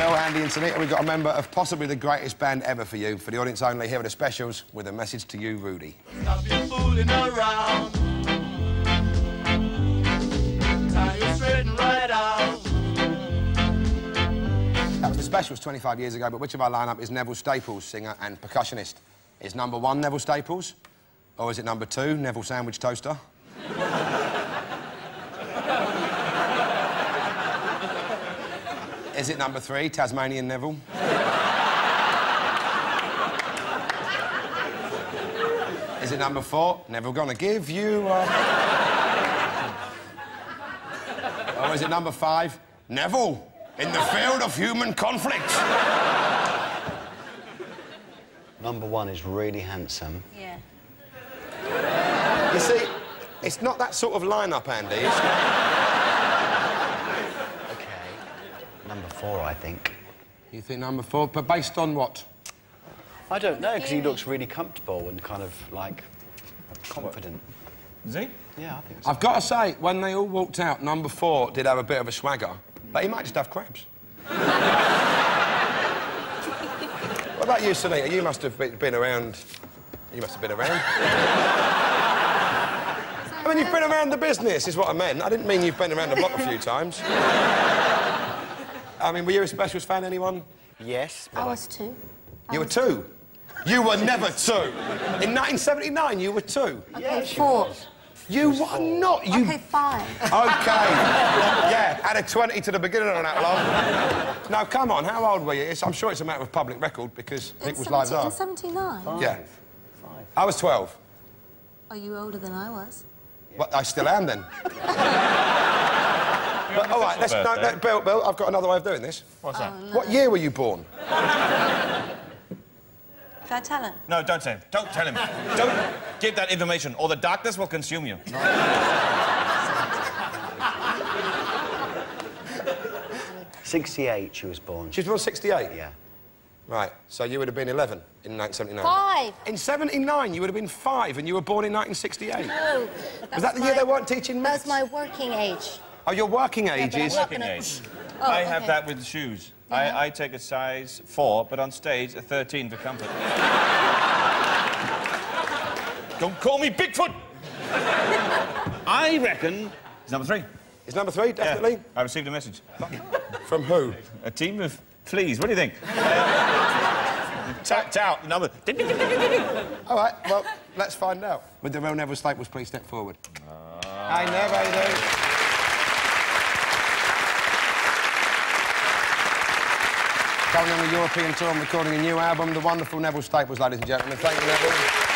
Bill, Andy and Sinitta, we've got a member of possibly the greatest band ever for you. For the audience only, here are The Specials with a message to you, Rudy. Stop your fooling around. Now you're straightened right out. That was The Specials 25 years ago, but which of our lineup is Neville Staples, singer and percussionist? Is number one Neville Staples? Or is it number two, Neville Sandwich Toaster? Is it number three, Tasmanian Neville? Is it number four, Neville Gonna Give You a... Or is it number five, Neville, in the field of human conflict? Number one is really handsome. Yeah. You see, it's not that sort of line-up, Andy. It's... OK. Number four, I think. You think number four? But based on what? I don't know, because he looks really comfortable and kind of, like, confident. Is he? Yeah, I think so. I've got to say, when they all walked out, number four did have a bit of a swagger. But he might just have crabs. What about you, Sinitta? You must have been around... You must have been around. I mean, you've been around the business, is what I meant. I didn't mean you've been around the block a few times. I mean, were you a Specials fan, anyone? Yes, but... I was two. You were two? You were never two! In 1979, you were two. OK, yeah, four. You were not, you... OK, five. OK. Yeah, add a 20 to the beginning on that log. Now, come on, how old were you? I'm sure it's a matter of public record, because it was live up. In 79? Yeah. Five. I was 12. Are you older than I was? Yeah. Well, I still am, then. But, all right, let's... No, no, Bill, I've got another way of doing this. What's that? No. What year were you born? Should I tell him? No, don't say him. Don't tell him. Don't give that information, or the darkness will consume you. '68 she was born. She was born 68? Yeah. Right, so you would have been 11 in 1979. Five! In 79, you would have been five, and you were born in 1968. No. Was that the year they weren't teaching maths? That's my working age. Oh, your working age is... Working age. Oh, I have that with shoes. Mm-hmm. I take a size 4, but on stage, a 13 for comfort. Don't call me Bigfoot! I reckon... It's number three. It's number three, definitely? Yeah. I received a message. From who? A team of fleas. What do you think? Tapped out the number. All right, well, let's find out. Would the real Neville Staples please step forward? I never do. Going on a European tour and recording a new album, the wonderful Neville Staples, ladies and gentlemen. Thank you, Neville.